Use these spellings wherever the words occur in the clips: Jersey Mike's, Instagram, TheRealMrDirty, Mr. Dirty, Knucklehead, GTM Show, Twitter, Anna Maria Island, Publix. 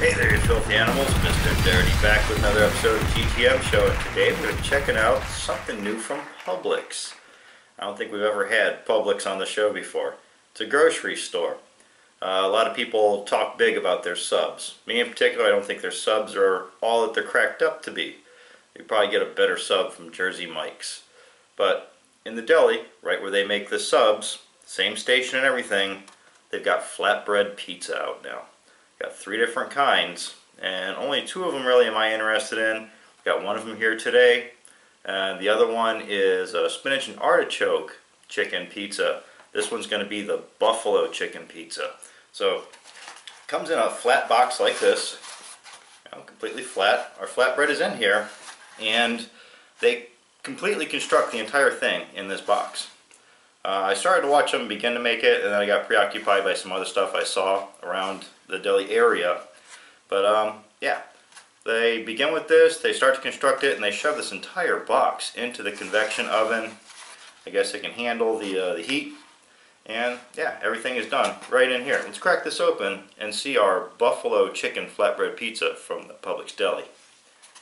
Hey there, you filthy animals. Mr. Dirty back with another episode of GTM Show. And today we're going to be checking out something new from Publix. I don't think we've ever had Publix on the show before. It's a grocery store. A lot of people talk big about their subs. Me in particular, I don't think their subs are all that they're cracked up to be. You probably get a better sub from Jersey Mike's. But in the deli, right where they make the subs, same station and everything, they've got flatbread pizza out now. Got three different kinds, and only two of them really am I interested in. Got one of them here today, and the other one is a spinach and artichoke chicken pizza. This one's going to be the buffalo chicken pizza. So it comes in a flat box like this, you know, completely flat. Our flatbread is in here, and they completely construct the entire thing in this box. I started to watch them begin to make it, and then I got preoccupied by some other stuff I saw around the deli area. But yeah, they begin with this, they start to construct it, and they shove this entire box into the convection oven. I guess it can handle the heat. And yeah, everything is done right in here. Let's crack this open and see our buffalo chicken flatbread pizza from the Publix deli.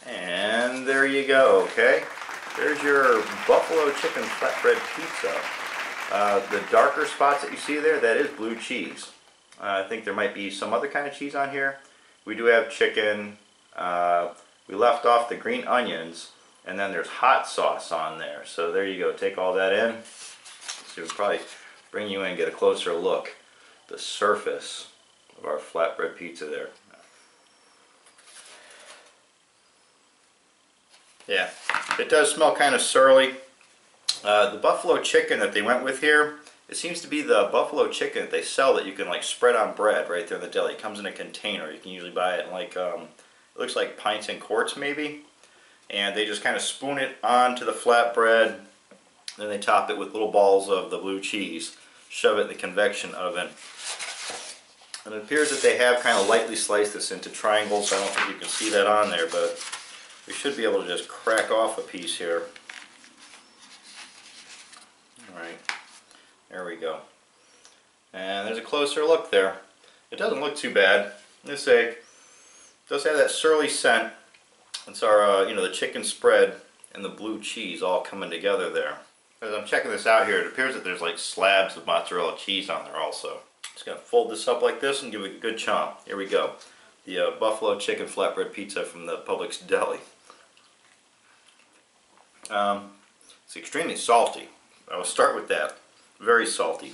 And there you go, okay? There's your buffalo chicken flatbread pizza. The darker spots that you see there, that is blue cheese. I think there might be some other kind of cheese on here. We do have chicken. We left off the green onions, and then there's hot sauce on there. So there you go. Take all that in. So we'll probably bring you in and get a closer look at the surface of our flatbread pizza there. Yeah, it does smell kind of surly. The buffalo chicken that they went with here, it seems to be the buffalo chicken that they sell that you can like spread on bread right there in the deli. It comes in a container. You can usually buy it in like, it looks like pints and quarts maybe. And they just kind of spoon it onto the flatbread. Then they top it with little balls of the blue cheese. Shove it in the convection oven. And it appears that they have kind of lightly sliced this into triangles. So I don't think you can see that on there, but we should be able to just crack off a piece here. Alright, there we go. And there's a closer look there. It doesn't look too bad. It does have that surly scent. It's our, you know, the chicken spread and the blue cheese all coming together there. As I'm checking this out here, it appears that there's like slabs of mozzarella cheese on there also. Just going to fold this up like this and give it a good chomp. Here we go. The buffalo chicken flatbread pizza from the Publix deli. It's extremely salty. I'll start with that. Very salty.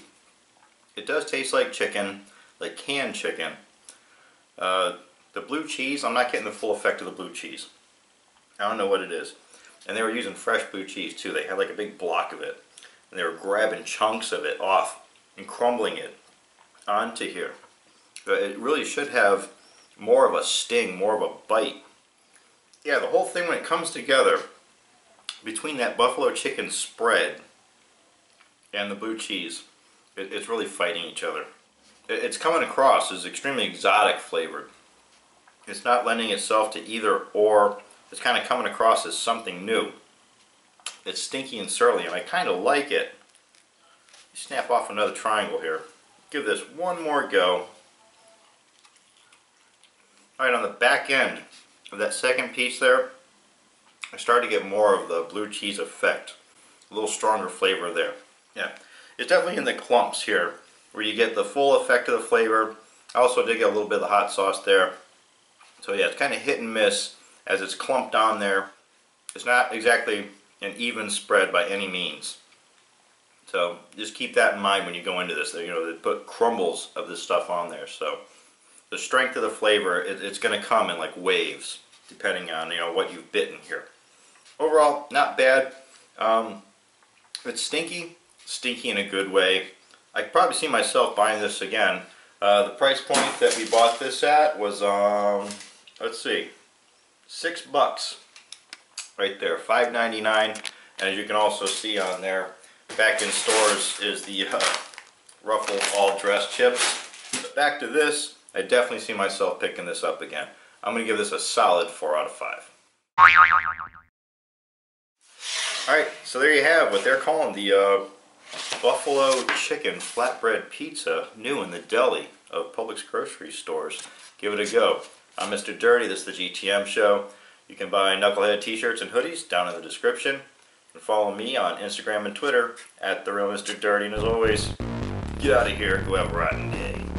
It does taste like chicken, like canned chicken. The blue cheese, I'm not getting the full effect of the blue cheese. I don't know what it is. And they were using fresh blue cheese too. They had like a big block of it. And they were grabbing chunks of it off and crumbling it onto here. It really should have more of a sting, more of a bite. Yeah, the whole thing when it comes together, between that buffalo chicken spread and the blue cheese, it's really fighting each other. It's coming across as extremely exotic flavored. It's not lending itself to either or. It's kind of coming across as something new. It's stinky and surly, and I kind of like it. Snap off another triangle here. Give this one more go. Alright, on the back end of that second piece there, I start to get more of the blue cheese effect. A little stronger flavor there. Yeah, it's definitely in the clumps here where you get the full effect of the flavor. I also did get a little bit of the hot sauce there. So yeah, it's kind of hit and miss as it's clumped on there. It's not exactly an even spread by any means. So just keep that in mind when you go into this. You know, they put crumbles of this stuff on there. So the strength of the flavor, it's going to come in like waves depending on, you know, what you've bitten here. Overall, not bad. It's stinky. Stinky in a good way. I could probably see myself buying this again. The price point that we bought this at was, let's see, $6 right there, $5.99. And as you can also see on there, back in stores is the Ruffles all dressed chips. But back to this, I definitely see myself picking this up again. I'm going to give this a solid 4 out of 5. All right, so there you have what they're calling the buffalo chicken flatbread pizza, new in the deli of Publix grocery stores. Give it a go. I'm Mr. Dirty, this is the GTM Show. You can buy Knucklehead t-shirts and hoodies down in the description. And follow me on Instagram and Twitter at TheRealMrDirty. And as always, get out of here, go have a rotten day.